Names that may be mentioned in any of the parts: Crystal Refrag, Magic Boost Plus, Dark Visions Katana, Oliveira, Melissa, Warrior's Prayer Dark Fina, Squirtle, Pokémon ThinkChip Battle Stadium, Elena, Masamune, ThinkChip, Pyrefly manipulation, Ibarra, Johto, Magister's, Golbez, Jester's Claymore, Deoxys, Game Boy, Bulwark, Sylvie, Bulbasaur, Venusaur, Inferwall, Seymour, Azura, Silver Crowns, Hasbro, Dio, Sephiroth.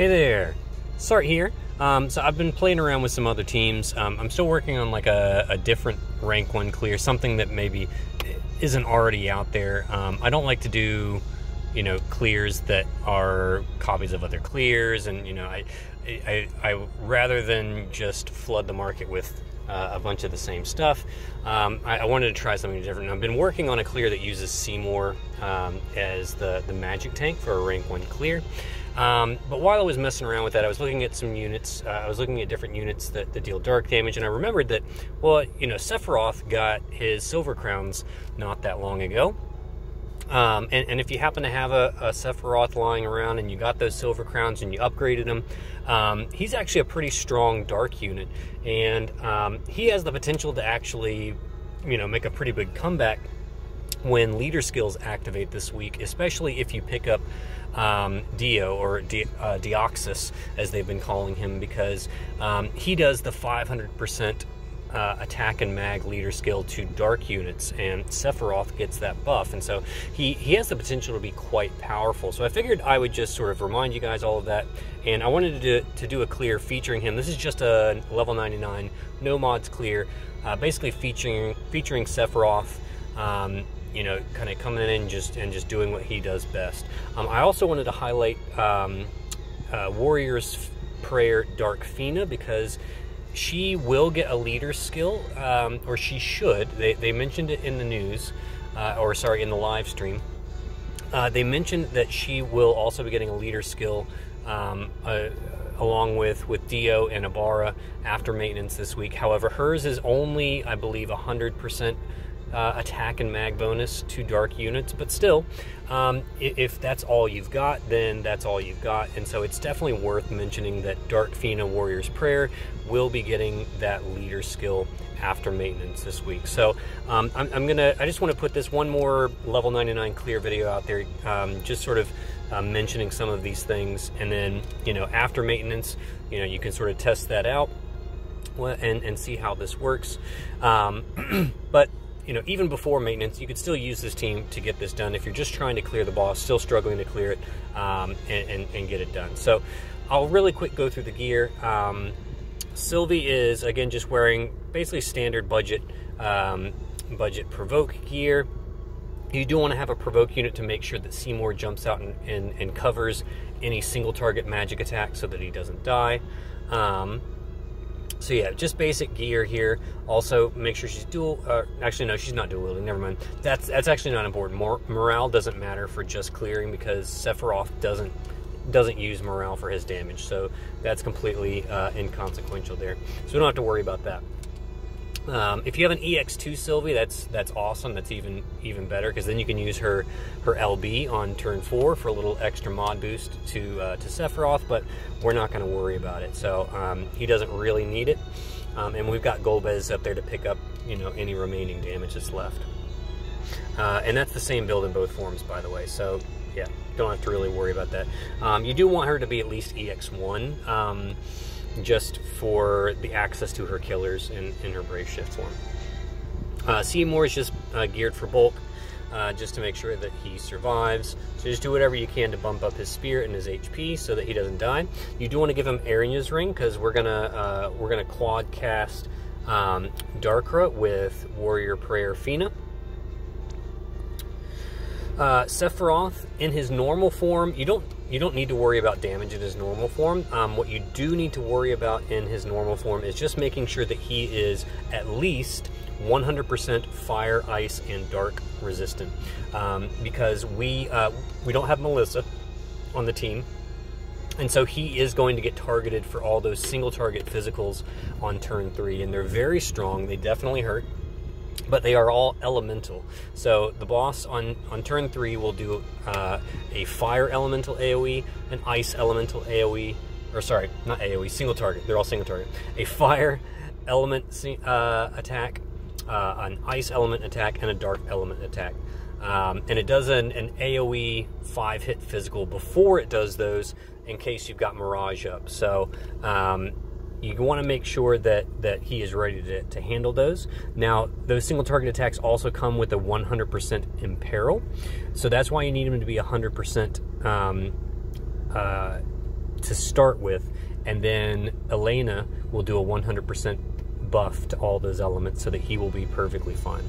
Hey there, Sart here. So I've been playing around with some other teams. I'm still working on like a different rank 1 clear, something that maybe isn't already out there. I don't like to do, you know, clears that are copies of other clears, and you know, I rather than just flood the market with a bunch of the same stuff, I wanted to try something different. I've been working on a clear that uses Seymour as the magic tank for a rank 1 clear. But while I was messing around with that, I was looking at some units. I was looking at different units that deal dark damage, and I remembered that, well, you know, Sephiroth got his Silver Crowns not that long ago. And if you happen to have a Sephiroth lying around and you got those Silver Crowns and you upgraded him, he's actually a pretty strong dark unit. And he has the potential to actually, you know, make a pretty big comeback when leader skills activate this week, especially if you pick up Dio, or Deoxys as they've been calling him, because he does the 500% attack and mag leader skill to dark units, and Sephiroth gets that buff, and so he has the potential to be quite powerful. So I figured I would just sort of remind you guys all of that, and I wanted to do a clear featuring him. This is just a level 99 no mods clear, basically featuring Sephiroth, you know, kind of coming in and just doing what he does best. I also wanted to highlight Warrior's Prayer Dark Fina, because she will get a leader skill, or she should. They mentioned it in the news, or sorry, in the live stream. They mentioned that she will also be getting a leader skill along with Dio and Ibarra after maintenance this week. However, hers is only, I believe, 100% attack and mag bonus to dark units, but still, if that's all you've got, then that's all you've got. And so it's definitely worth mentioning that Dark Fina Warrior's Prayer will be getting that leader skill after maintenance this week. So I just want to put this one more level 99 clear video out there, just sort of mentioning some of these things, and then, you know, after maintenance, you know, you can sort of test that out and see how this works. But you know, even before maintenance, you could still use this team to get this done if you're just trying to clear the boss, still struggling to clear it, and get it done. So I'll really quick go through the gear. Sylvie is, again, just wearing basically standard budget provoke gear. You do want to have a provoke unit to make sure that Seymour jumps out and covers any single target magic attack so that he doesn't die. So yeah, just basic gear here. Also, make sure she's dual. Actually, no, she's not dual wielding. Never mind. That's actually not important. Morale doesn't matter for just clearing, because Sephiroth doesn't use morale for his damage, so that's completely inconsequential there. So we don't have to worry about that. If you have an EX2 Sylvie, that's awesome. That's even better, because then you can use her LB on turn 4 for a little extra mod boost to Sephiroth, but we're not going to worry about it. So he doesn't really need it, and we've got Golbez up there to pick up, you know, any remaining damage that's left. And that's the same build in both forms, by the way. So yeah, don't have to really worry about that. You do want her to be at least EX1. Just for the access to her killers in her brave shift form. Seymour is just geared for bulk, just to make sure that he survives. So just do whatever you can to bump up his spear and his HP so that he doesn't die. You do want to give him Aranya's ring, because we're gonna quad cast Darkra with Warrior Prayer Fina. Sephiroth in his normal form, you don't need to worry about damage in his normal form. What you do need to worry about in his normal form is just making sure that he is at least 100% fire, ice, and dark resistant, because we don't have Melissa on the team, and so he is going to get targeted for all those single target physicals on turn 3, and they're very strong. They definitely hurt, but they are all elemental. So the boss on turn 3 will do a fire elemental AoE, an ice elemental AoE, or sorry, not AoE, single target. They're all single target. A fire element attack, an ice element attack, and a dark element attack. And it does an AoE 5-hit physical before it does those, in case you've got Mirage up. So you want to make sure that he is ready to handle those. Now, those single target attacks also come with a 100% imperil, so that's why you need him to be 100% to start with, and then Elena will do a 100% buff to all those elements so that he will be perfectly fine.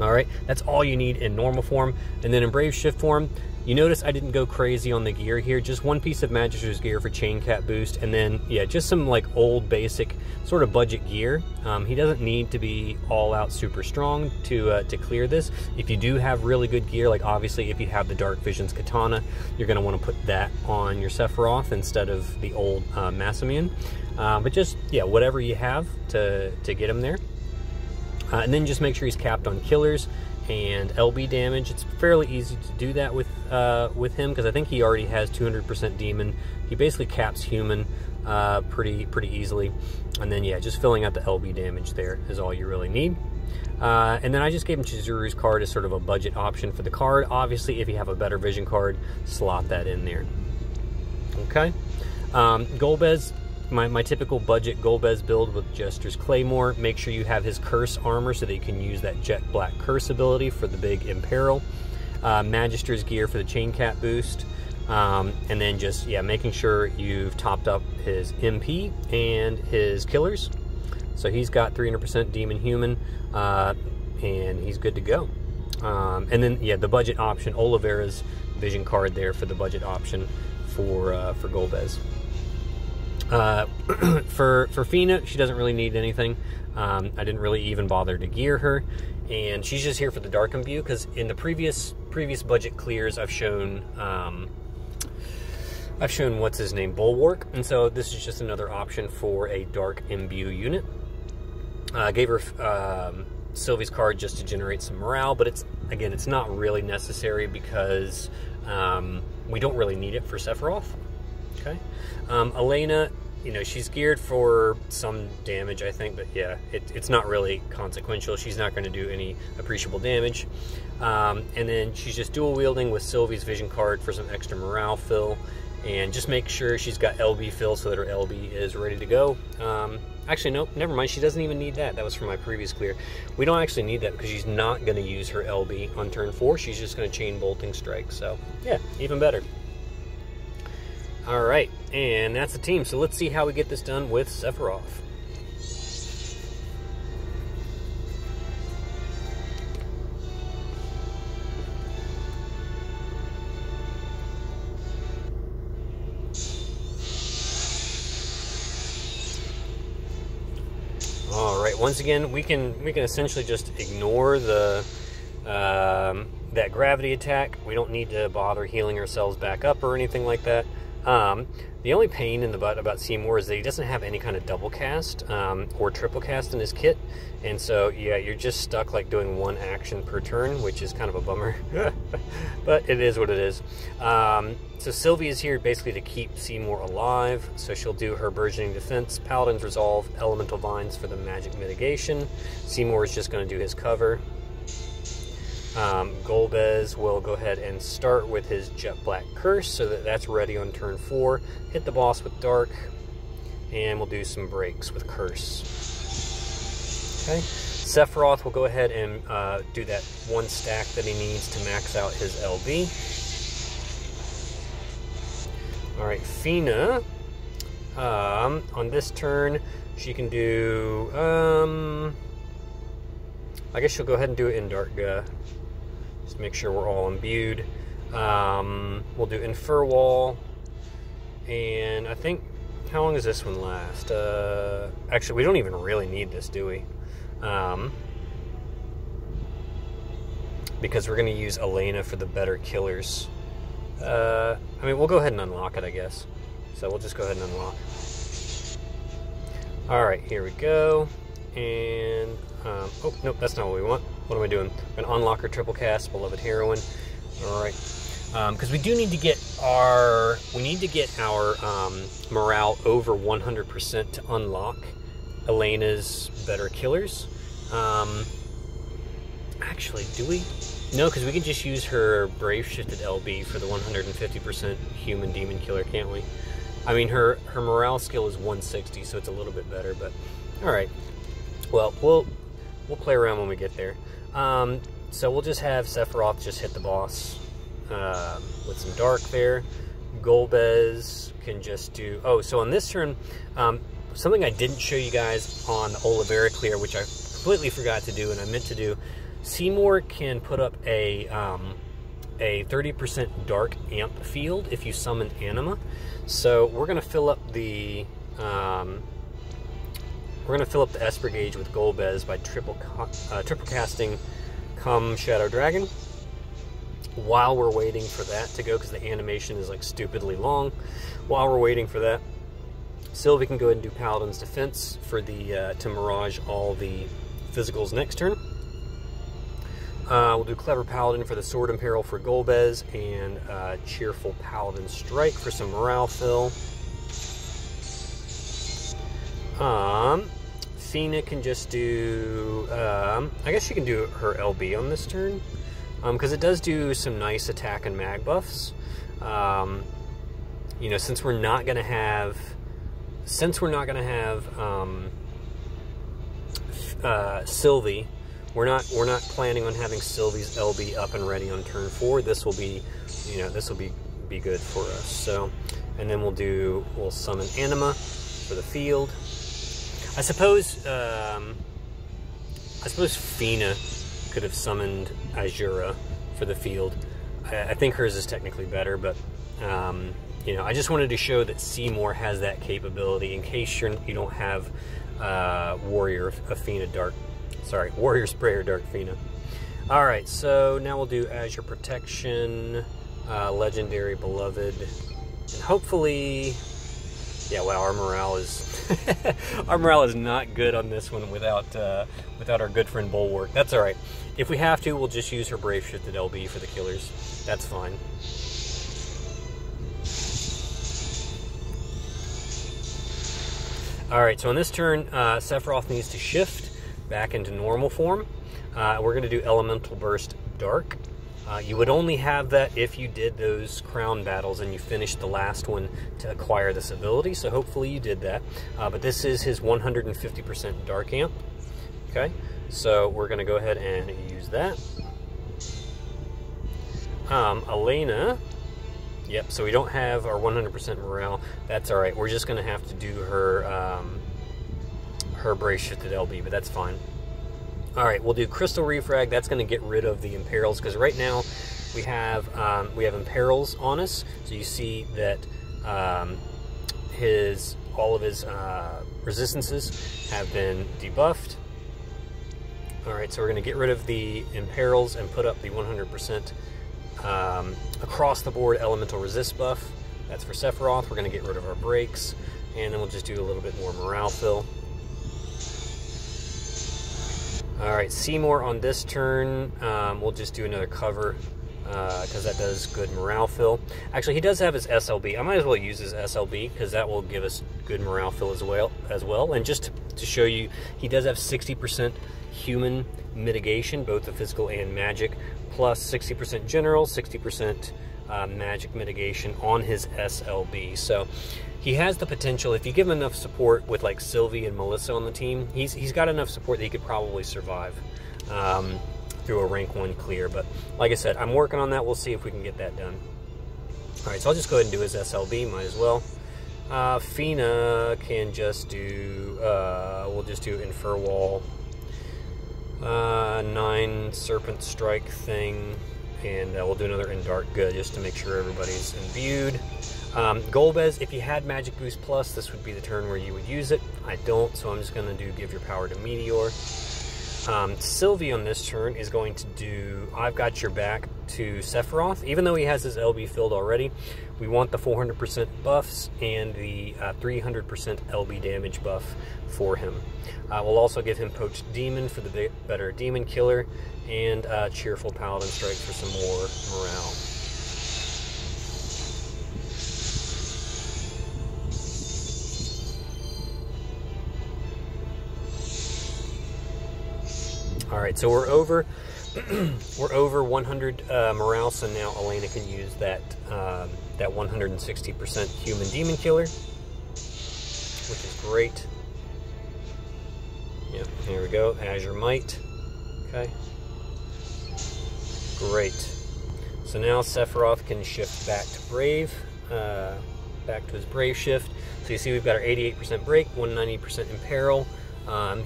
All right, that's all you need in normal form. And then in Brave Shift form, you notice I didn't go crazy on the gear here. Just one piece of Magister's gear for chain cat boost, and then, yeah, just some like old basic sort of budget gear. He doesn't need to be all out super strong to clear this. If you do have really good gear, like obviously if you have the Dark Visions Katana, you're gonna wanna put that on your Sephiroth instead of the old Masamune. But just, yeah, whatever you have to get him there. And then just make sure he's capped on killers and LB damage. It's fairly easy to do that with him because I think he already has 200% demon. He basically caps human pretty easily. And then, yeah, just filling out the LB damage there is all you really need. And then I just gave him Chizuru's card as sort of a budget option for the card. Obviously, if you have a better vision card, slot that in there. Okay. Golbez. My typical budget Golbez build with Jester's Claymore. Make sure you have his Curse armor so that you can use that Jet Black Curse ability for the big imperil. Magister's gear for the Chain Cat boost. And then just, yeah, making sure you've topped up his MP and his killers. So he's got 300% Demon Human, and he's good to go. And then, yeah, the budget option, Oliveira's vision card there for the budget option for Golbez. For Fina, she doesn't really need anything. I didn't really even bother to gear her, and she's just here for the Darken View because in the previous budget clears I've shown what's his name, Bulwark, and so this is just another option for a Dark Imbue unit. I gave her Sylvie's card just to generate some morale, but it's, again, it's not really necessary because we don't really need it for Sephiroth. Okay, Elena, you know, she's geared for some damage, I think, but yeah, it's not really consequential. She's not going to do any appreciable damage. And then she's just dual wielding with Sylvie's vision card for some extra morale fill, and just make sure she's got LB fill so that her LB is ready to go. Actually, nope, never mind. She doesn't even need that. That was from my previous clear. We don't actually need that because she's not going to use her LB on turn 4. She's just going to chain bolting strike. So yeah, even better. All right, and that's the team. So let's see how we get this done with Sephiroth. All right, once again, we can essentially just ignore the that gravity attack. We don't need to bother healing ourselves back up or anything like that. The only pain in the butt about Seymour is that he doesn't have any kind of double cast or triple cast in his kit, and so yeah, you're just stuck like doing one action per turn, which is kind of a bummer. But it is what it is. So Sylvie is here basically to keep Seymour alive, so she'll do her Burgeoning Defense, Paladin's Resolve, Elemental Vines for the magic mitigation. Seymour is just going to do his cover. Golbez will go ahead and start with his Jet Black Curse so that that's ready on turn 4. Hit the boss with Dark, and we'll do some breaks with Curse. Okay, Sephiroth will go ahead and do that one stack that he needs to max out his LB. All right, Fina, on this turn she can do, I guess she'll go ahead and do it in Dark. Just make sure we're all imbued. We'll do Inferwall, and I think, how long does this one last? Actually, we don't even really need this, do we? Because we're going to use Elena for the better killers. I mean, we'll go ahead and unlock it, I guess. So we'll just go ahead and unlock. All right, here we go. And oh, nope, that's not what we want. What am I doing? I'm gonna unlock our triple cast, Beloved Heroine. All right, because we do need to get our morale over 100% to unlock Elena's better killers. Actually, do we? No, because we can just use her Brave Shifted LB for the 150% Human Demon Killer, can't we? I mean, her morale skill is 160, so it's a little bit better. But all right, well, we'll play around when we get there. So we'll just have Sephiroth just hit the boss with some Dark there. Golbez can just do... Oh, so on this turn, something I didn't show you guys on Olivera Clear, which I completely forgot to do and I meant to do, Seymour can put up a 30% dark amp field if you summon Anima. So we're going to fill up the... we're going to fill up the Esper Gauge with Golbez by triple casting Come Shadow Dragon while we're waiting for that to go, because the animation is like stupidly long. While we're waiting for that, Sylvie can go ahead and do Paladin's Defense for the to mirage all the physicals next turn. We'll do Clever Paladin for the Sword and Peril for Golbez, and Cheerful Paladin Strike for some morale fill. Fina can just do, I guess she can do her LB on this turn, because it does do some nice attack and mag buffs. You know, since we're not going to have, Sylvie, we're not planning on having Sylvie's LB up and ready on turn 4. This will be, you know, this will be good for us. So, and then we'll summon Anima for the field. I suppose Fina could have summoned Azura for the field. I think hers is technically better, but you know, I just wanted to show that Seymour has that capability in case you don't have Warrior's Prayer Dark Fina. All right, so now we'll do Azure Protection, Legendary Beloved, and hopefully. Yeah, wow, our morale is not good on this one without without our good friend Bulwark. That's all right. If we have to, we'll just use her Brave Shifted LB for the killers. That's fine. All right. So on this turn, Sephiroth needs to shift back into normal form. We're going to do Elemental Burst Dark. You would only have that if you did those crown battles and you finished the last one to acquire this ability, so hopefully you did that. But this is his 150% dark amp. Okay, so we're going to go ahead and use that. Elena, yep, so we don't have our 100% morale. That's all right, we're just going to have to do her, her Brace Shifted LB, but that's fine. Alright, we'll do Crystal Refrag. That's going to get rid of the Imperils, because right now we have Imperils on us. So you see that all of his resistances have been debuffed. Alright, so we're going to get rid of the Imperils and put up the 100% across the board Elemental Resist buff. That's for Sephiroth. We're going to get rid of our breaks, and then we'll just do a little bit more morale fill. All right, Seymour on this turn, we'll just do another cover because that does good morale fill. Actually, he does have his SLB. I might as well use his SLB because that will give us good morale fill as well. And just to show you, he does have 60% human mitigation, both the physical and magic, plus 60% general, 60% magic mitigation on his SLB. So he has the potential, if you give him enough support with like Sylvie and Melissa on the team, he's got enough support that he could probably survive through a rank 1 clear. But like I said, I'm working on that. We'll see if we can get that done. All right, so I'll just go ahead and do his SLB, might as well. Fina can just do, we'll just do Inferwall, 9 Serpent Strike thing, and we'll do another in Dark Good just to make sure everybody's imbued. Golbez, if you had Magic Boost Plus, this would be the turn where you would use it. I don't, so I'm just going to do Give Your Power to Meteor. Sylvie on this turn is going to do I've Got Your Back to Sephiroth. Even though he has his LB filled already, we want the 400% buffs and the 300% LB damage buff for him. We'll also give him Poached Demon for the better Demon Killer, and Cheerful Paladin Strike for some more morale. All right, so we're over we're over 100 morale, so now Elena can use that that 160% human demon killer, which is great. Yep, here we go. Azure Might. Okay. Great. So now Sephiroth can shift back to Brave. back to his Brave Shift. So you see we've got our 88% break, 190% imperil.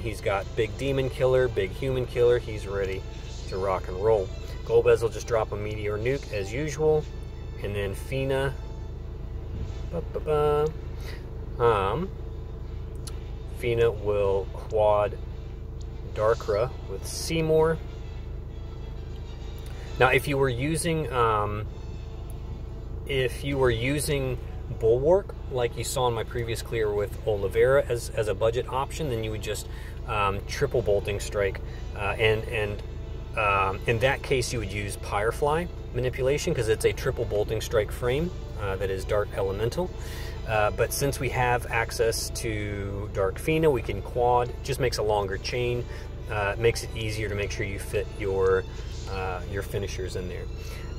He's got big demon killer, big human killer. He's ready to rock and roll. Golbez will just drop a meteor nuke as usual, and then Fina. Fina will quad Darkra with Seymour. Now, if you were using Bulwark, like you saw in my previous clear with Oliveira as a budget option, then you would just triple Bolting Strike, and in that case you would use Pyrefly manipulation because it's a triple Bolting Strike frame that is Dark Elemental. But since we have access to Dark Fina, we can quad. It just makes a longer chain. It makes it easier to make sure you fit your finishers in there.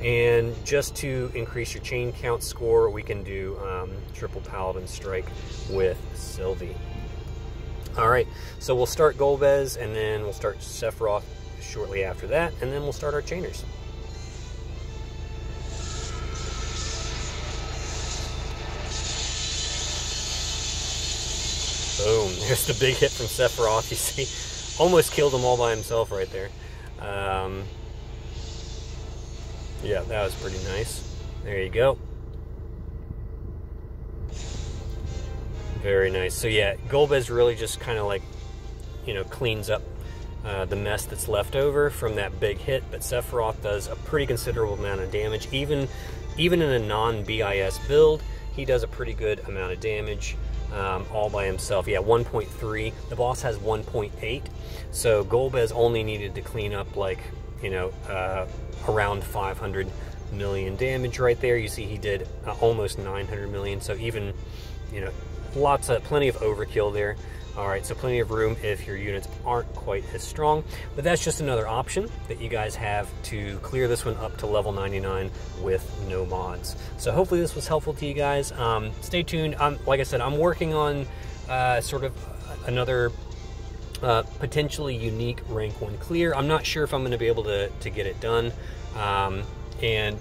And just to increase your chain count score, we can do triple Paladin Strike with Sylvie. Alright, so we'll start Golbez, and then we'll start Sephiroth shortly after that, and then we'll start our chainers. Boom, there's the big hit from Sephiroth, you see. Almost killed him all by himself right there. Yeah, that was pretty nice. There you go. Very nice. So yeah, Golbez really just kind of like, you know, cleans up the mess that's left over from that big hit, but Sephiroth does a pretty considerable amount of damage. Even in a non-BIS build, he does a pretty good amount of damage all by himself. Yeah, 1.3. The boss has 1.8, so Golbez only needed to clean up like, you know, around 500 million damage right there. You see he did almost 900 million, so even, you know, plenty of overkill there. All right, so plenty of room if your units aren't quite as strong, but that's just another option that you guys have to clear this one up to level 99 with no mods. So hopefully this was helpful to you guys. Stay tuned. Like I said, I'm working on sort of another potentially unique rank 1 clear. I'm not sure if I'm going to be able to get it done, and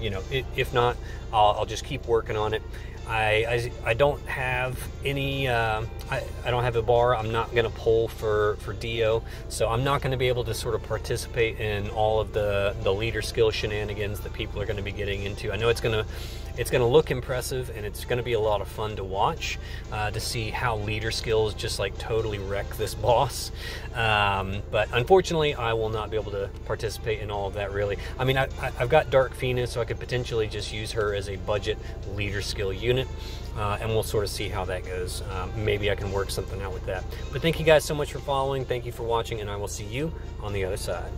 you know, if not, I'll just keep working on it. I don't have any I don't have Ibarra. I'm not going to pull for Dio, so I'm not going to be able to sort of participate in all of the leader skill shenanigans that people are going to be getting into. I know it's going to look impressive, and it's going to be a lot of fun to watch, to see how leader skills just like totally wreck this boss. But unfortunately, I will not be able to participate in all of that, really. I mean, I've got Dark Fina, so I could potentially just use her as a budget leader skill unit, and we'll sort of see how that goes. Maybe I can work something out with that. But thank you guys so much for following. Thank you for watching, and I will see you on the other side.